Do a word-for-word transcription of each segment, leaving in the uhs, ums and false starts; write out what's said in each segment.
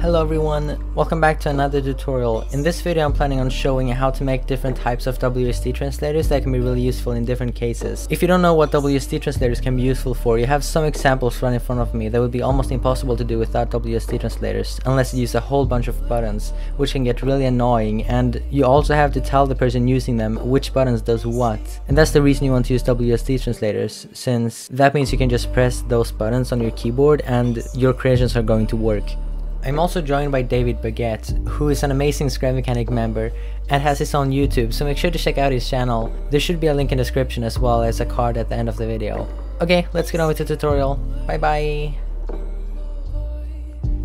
Hello everyone, welcome back to another tutorial. In this video I'm planning on showing you how to make different types of W A S D translators that can be really useful in different cases. If you don't know what W A S D translators can be useful for, you have some examples right in front of me that would be almost impossible to do without W A S D translators, unless you use a whole bunch of buttons, which can get really annoying, and you also have to tell the person using them which buttons does what. And that's the reason you want to use W A S D translators, since that means you can just press those buttons on your keyboard and your creations are going to work. I'm also joined by David Baguette, who is an amazing Scrap Mechanic member and has his own YouTube, so make sure to check out his channel. There should be a link in the description as well as a card at the end of the video. Okay, let's get on with the tutorial. Bye bye!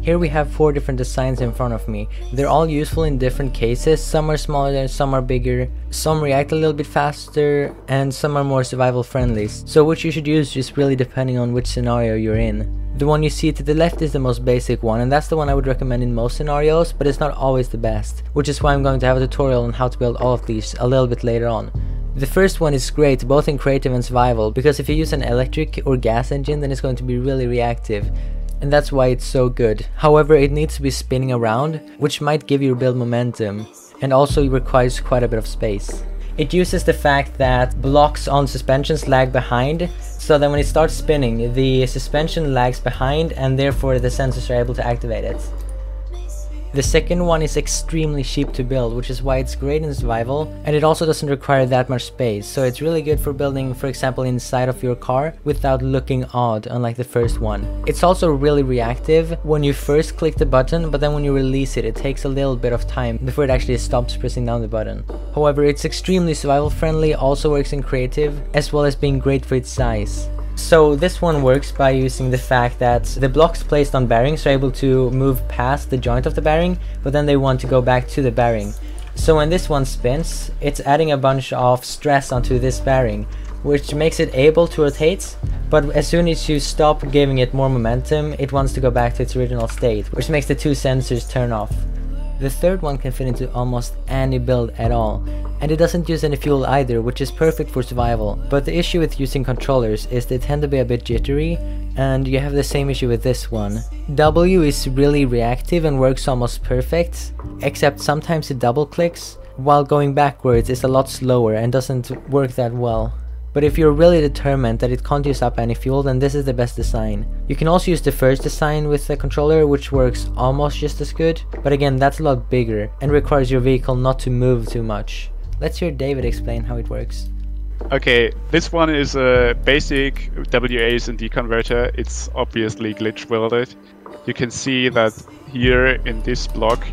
Here we have four different designs in front of me. They're all useful in different cases. Some are smaller, some are bigger, some react a little bit faster, and some are more survival friendly. So which you should use just really depending on which scenario you're in. The one you see to the left is the most basic one, and that's the one I would recommend in most scenarios, but it's not always the best, which is why I'm going to have a tutorial on how to build all of these a little bit later on. The first one is great both in creative and survival, because if you use an electric or gas engine then it's going to be really reactive, and that's why it's so good. However, it needs to be spinning around, which might give your build momentum, and also requires quite a bit of space. It uses the fact that blocks on suspensions lag behind, so that when it starts spinning, the suspension lags behind and therefore the sensors are able to activate it. The second one is extremely cheap to build, which is why it's great in survival, and it also doesn't require that much space, so it's really good for building, for example, inside of your car without looking odd, unlike the first one. It's also really reactive when you first click the button, but then when you release it, it takes a little bit of time before it actually stops pressing down the button. However, it's extremely survival friendly, also works in creative, as well as being great for its size. So this one works by using the fact that the blocks placed on bearings are able to move past the joint of the bearing, but then they want to go back to the bearing. So when this one spins, it's adding a bunch of stress onto this bearing, which makes it able to rotate, but as soon as you stop giving it more momentum, it wants to go back to its original state, which makes the two sensors turn off. The third one can fit into almost any build at all, and it doesn't use any fuel either, which is perfect for survival. But the issue with using controllers is they tend to be a bit jittery, and you have the same issue with this one. W is really reactive and works almost perfect, except sometimes it double clicks, while going backwards is a lot slower and doesn't work that well. But if you're really determined that it can't use up any fuel, then this is the best design. You can also use the first design with the controller, which works almost just as good, but again that's a lot bigger and requires your vehicle not to move too much. Let's hear David explain how it works. Okay, this one is a basic W A S D converter. It's obviously glitch welded. You can see that here in this block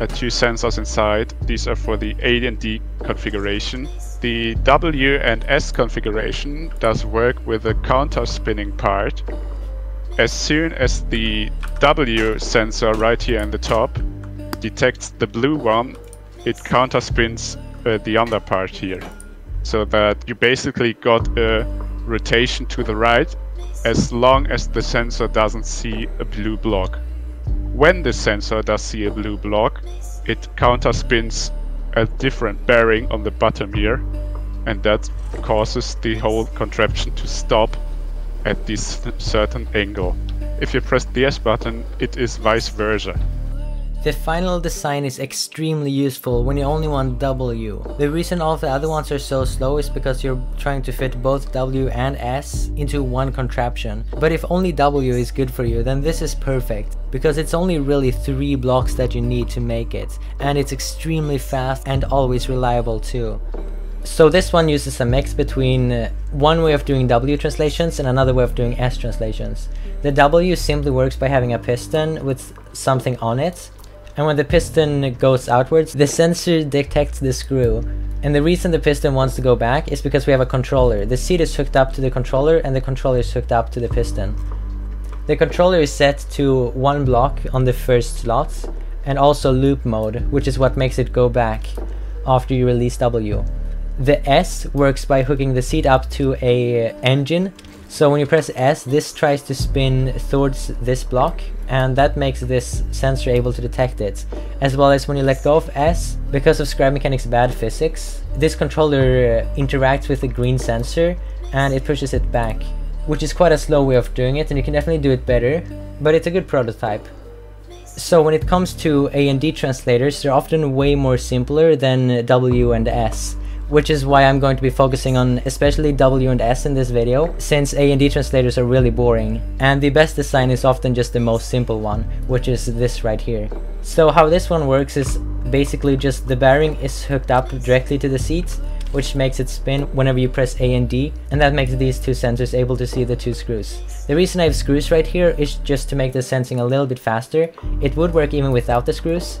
are two sensors inside. These are for the A and D configuration. The W and S configuration does work with the counter spinning part. As soon as the W sensor right here in the top detects the blue one, it counter spins uh, the under part here. So that you basically got a rotation to the right as long as the sensor doesn't see a blue block. When the sensor does see a blue block, it counter spins a different bearing on the bottom here, and that causes the whole contraption to stop at this certain angle. If you press the S button, it is vice versa. The final design is extremely useful when you only want W. The reason all the other ones are so slow is because you're trying to fit both W and S into one contraption. But if only W is good for you, then this is perfect, because it's only really three blocks that you need to make it, and it's extremely fast and always reliable too. So this one uses a mix between uh, one way of doing W translations and another way of doing S translations. The W simply works by having a piston with something on it, and when the piston goes outwards, the sensor detects the screw. And the reason the piston wants to go back is because we have a controller. The seat is hooked up to the controller and the controller is hooked up to the piston. The controller is set to one block on the first slot, and also loop mode, which is what makes it go back after you release W. The S works by hooking the seat up to a engine. So when you press S, this tries to spin towards this block, and that makes this sensor able to detect it. As well as when you let go of S, because of Scrap Mechanic's bad physics, this controller interacts with the green sensor and it pushes it back, which is quite a slow way of doing it, and you can definitely do it better, but it's a good prototype. So when it comes to A and D translators, they're often way more simpler than W and S, which is why I'm going to be focusing on especially W and S in this video, since A and D translators are really boring, and the best design is often just the most simple one, which is this right here. So how this one works is basically just the bearing is hooked up directly to the seats, which makes it spin whenever you press A and D, and that makes these two sensors able to see the two screws. The reason I have screws right here is just to make the sensing a little bit faster. It would work even without the screws.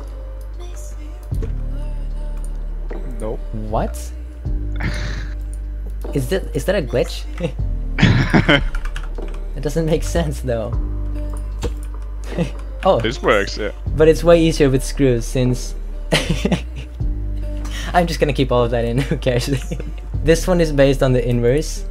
Nope. What? Is that is that a glitch? It doesn't make sense though. Oh. This works, yeah. But it's way easier with screws since... I'm just gonna keep all of that in, who cares? This one is based on the inverse,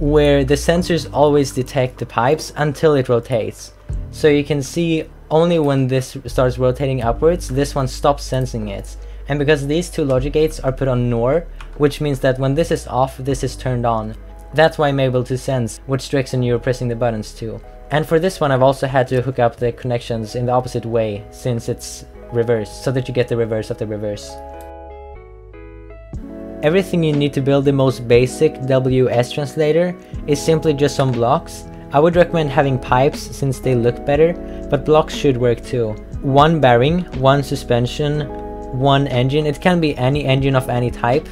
where the sensors always detect the pipes until it rotates. So you can see only when this starts rotating upwards, this one stops sensing it. And because these two logic gates are put on NOR, which means that when this is off, this is turned on. That's why I'm able to sense which direction you're pressing the buttons to. And for this one I've also had to hook up the connections in the opposite way, since it's reversed, so that you get the reverse of the reverse. Everything you need to build the most basic W S translator is simply just some blocks. I would recommend having pipes since they look better, but blocks should work too. One bearing, one suspension, one engine. It can be any engine of any type.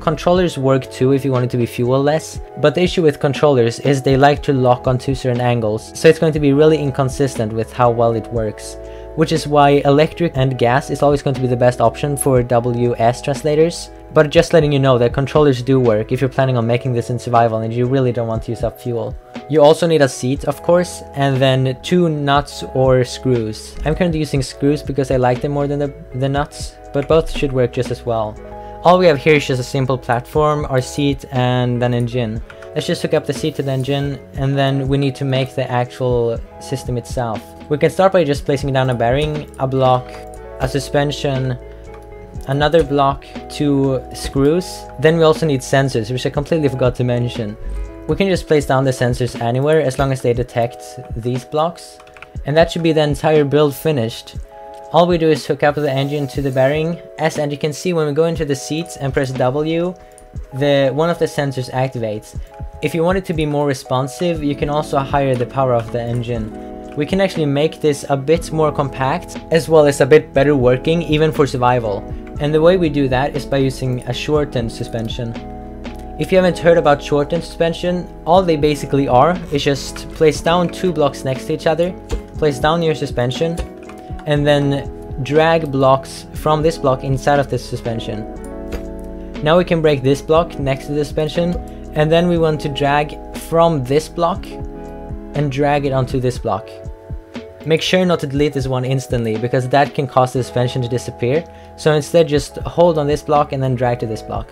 Controllers work too if you want it to be fuel-less, but the issue with controllers is they like to lock onto certain angles, so it's going to be really inconsistent with how well it works. Which is why electric and gas is always going to be the best option for W S translators. But just letting you know that controllers do work if you're planning on making this in survival and you really don't want to use up fuel. You also need a seat, of course, and then two nuts or screws. I'm currently using screws because I like them more than the, the nuts, but both should work just as well. All we have here is just a simple platform, our seat, and an engine. Let's just hook up the seat to the engine, and then we need to make the actual system itself. We can start by just placing down a bearing, a block, a suspension, another block, two screws. Then we also need sensors, which I completely forgot to mention. We can just place down the sensors anywhere as long as they detect these blocks. And that should be the entire build finished. All we do is hook up the engine to the bearing. As and you can see, when we go into the seats and press W, the one of the sensors activates. If you want it to be more responsive, you can also higher the power of the engine. We can actually make this a bit more compact, as well as a bit better working, even for survival. And the way we do that is by using a shortened suspension. If you haven't heard about shortened suspension, all they basically are is just place down two blocks next to each other, place down your suspension, and then drag blocks from this block inside of this suspension. Now we can break this block next to the suspension, and then we want to drag from this block and drag it onto this block. Make sure not to delete this one instantly, because that can cause the suspension to disappear. So instead just hold on this block and then drag to this block.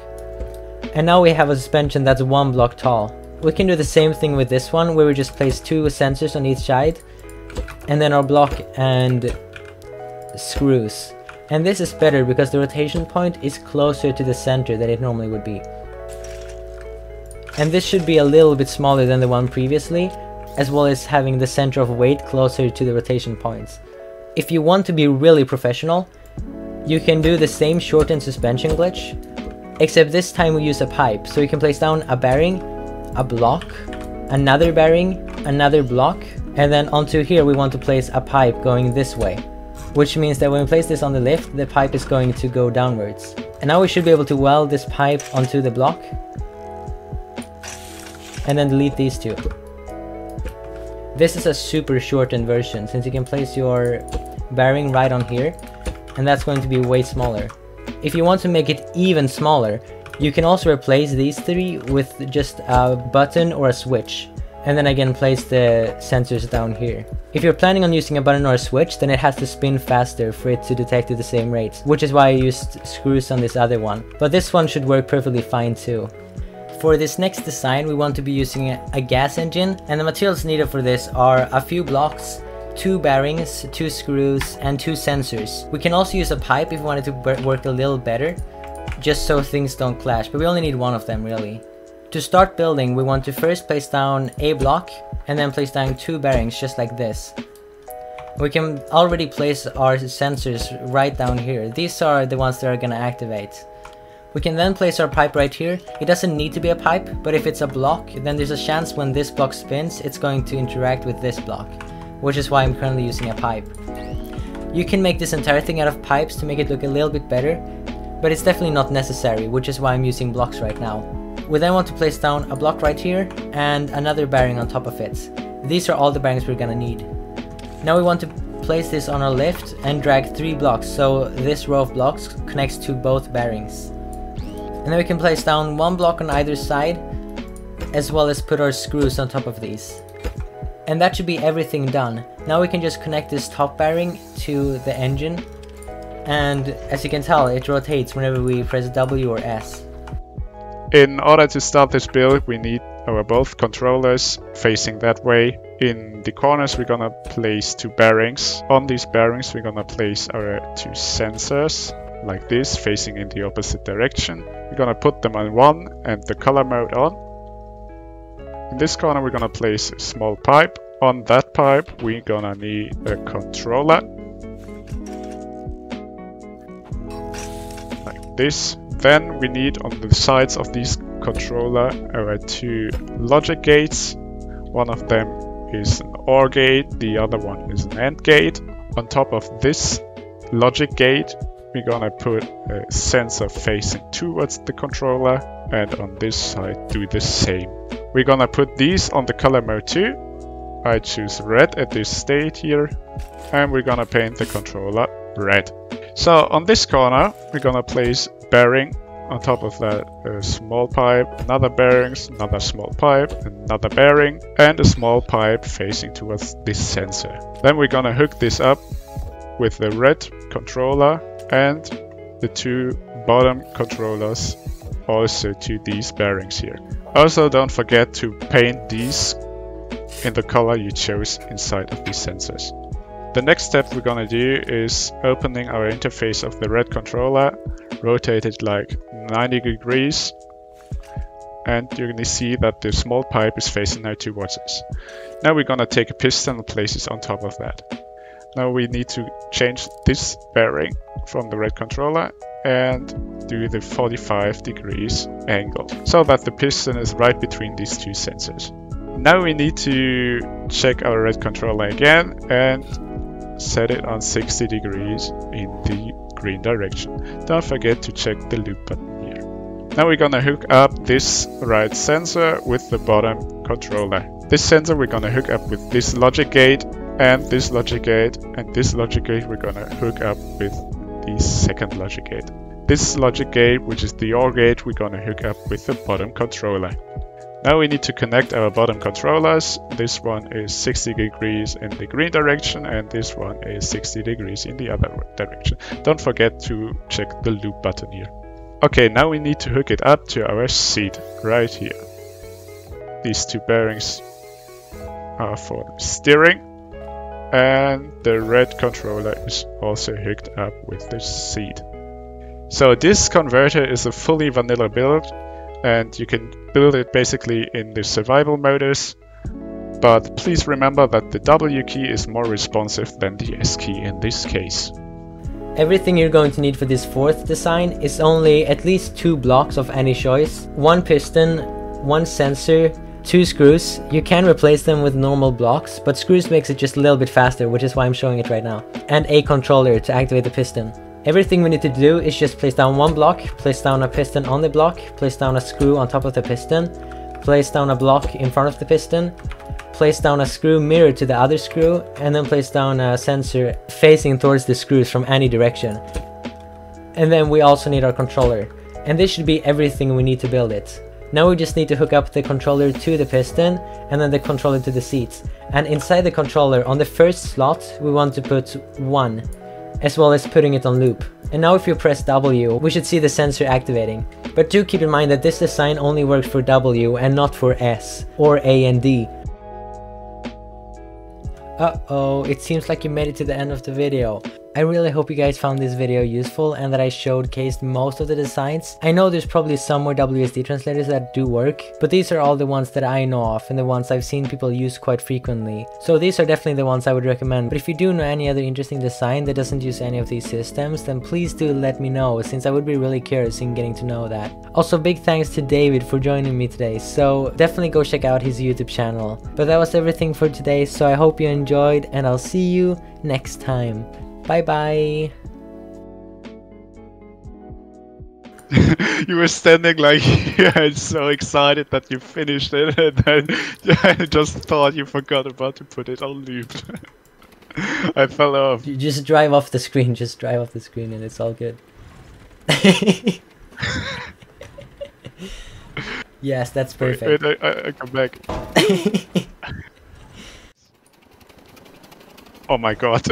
And now we have a suspension that's one block tall. We can do the same thing with this one, where we just place two sensors on each side, and then our block and screws. And this is better because the rotation point is closer to the center than it normally would be. And this should be a little bit smaller than the one previously, as well as having the center of weight closer to the rotation points. If you want to be really professional, you can do the same shortened suspension glitch, except this time we use a pipe. So you can place down a bearing, a block, another bearing, another block, and then onto here we want to place a pipe going this way, which means that when we place this on the lift, the pipe is going to go downwards. And now we should be able to weld this pipe onto the block, and then delete these two. This is a super shortened version, since you can place your bearing right on here, and that's going to be way smaller. If you want to make it even smaller, you can also replace these three with just a button or a switch, and then again place the sensors down here. If you're planning on using a button or a switch, then it has to spin faster for it to detect at the same rate, which is why I used screws on this other one, but this one should work perfectly fine too. For this next design, we want to be using a gas engine, and the materials needed for this are a few blocks, two bearings, two screws, and two sensors. We can also use a pipe if we wanted to work a little better, just so things don't clash, but we only need one of them really. To start building, we want to first place down a block, and then place down two bearings, just like this. we can already place our sensors right down here. These are the ones that are gonna activate. We can then place our pipe right here. It doesn't need to be a pipe, but if it's a block, then there's a chance when this block spins, it's going to interact with this block, which is why I'm currently using a pipe. You can make this entire thing out of pipes to make it look a little bit better, but it's definitely not necessary, which is why I'm using blocks right now. We then want to place down a block right here and another bearing on top of it. These are all the bearings we're gonna need. Now we want to place this on our lift and drag three blocks, so this row of blocks connects to both bearings. And then we can place down one block on either side, as well as put our screws on top of these. And that should be everything done. Now we can just connect this top bearing to the engine, and as you can tell, it rotates whenever we press W or S. In order to start this build, we need our both controllers facing that way. In the corners, we're gonna place two bearings. On these bearings, we're gonna place our two sensors, like this, facing in the opposite direction. We're gonna put them on one and the color mode on. In this corner, we're gonna place a small pipe. On that pipe, we're gonna need a controller, like this. Then we need on the sides of these controller our two logic gates. One of them is an O R gate, the other one is an AND gate. On top of this logic gate, we're gonna put a sensor facing towards the controller, and on this side do the same. We're gonna put these on the color mode too. I choose red at this stage here, and we're gonna paint the controller red. So on this corner, we're gonna place bearing on top of that a small pipe, another bearings, another small pipe, another bearing, and a small pipe facing towards this sensor. Then we're gonna hook this up with the red controller and the two bottom controllers also to these bearings here. Also, don't forget to paint these in the color you chose inside of these sensors. The next step we're gonna do is opening our interface of the red controller, rotate it like ninety degrees, and you're gonna see that the small pipe is facing now towards us. Now we're gonna take a piston and place it on top of that. Now we need to change this bearing from the red controller and do the forty-five degrees angle so that the piston is right between these two sensors. Now we need to check our red controller again and set it on sixty degrees in the green direction. Don't forget to check the loop button here. Now we're gonna hook up this right sensor with the bottom controller. This sensor we're gonna hook up with this logic gate, and this logic gate, and this logic gate we're gonna hook up with the second logic gate. This logic gate, which is the O R gate, we're gonna hook up with the bottom controller. Now we need to connect our bottom controllers. This one is sixty degrees in the green direction, and this one is sixty degrees in the other direction. Don't forget to check the loop button here. Okay, now we need to hook it up to our seat right here. These two bearings are for steering, and the red controller is also hooked up with the seat. So this converter is a fully vanilla build, and you can build it basically in the survival modus, but please remember that the W key is more responsive than the S key in this case. Everything you're going to need for this fourth design is only at least two blocks of any choice, one piston, one sensor, two screws. You can replace them with normal blocks, but screws makes it just a little bit faster, which is why I'm showing it right now, and a controller to activate the piston. Everything we need to do is just place down one block, place down a piston on the block, place down a screw on top of the piston, place down a block in front of the piston, place down a screw mirror to the other screw, and then place down a sensor facing towards the screws from any direction. And then we also need our controller. And this should be everything we need to build it. Now we just need to hook up the controller to the piston, and then the controller to the seats. And inside the controller, on the first slot, we want to put one, as well as putting it on loop. And now if you press W, we should see the sensor activating. But do keep in mind that this design only works for W and not for S or A and D. Uh-oh, it seems like you made it to the end of the video. I really hope you guys found this video useful and that I showcased most of the designs. I know there's probably some more W A S D translators that do work, but these are all the ones that I know of and the ones I've seen people use quite frequently. So these are definitely the ones I would recommend, but if you do know any other interesting design that doesn't use any of these systems, then please do let me know, since I would be really curious in getting to know that. Also, big thanks to David for joining me today, so definitely go check out his YouTube channel. But that was everything for today, so I hope you enjoyed, and I'll see you next time. Bye bye! You were standing like here and so excited that you finished it, and then yeah, I just thought you forgot about to put it on loop. I fell off. You just drive off the screen, just drive off the screen and it's all good. Yes, that's perfect. Wait, wait, I, I come back. Oh my god.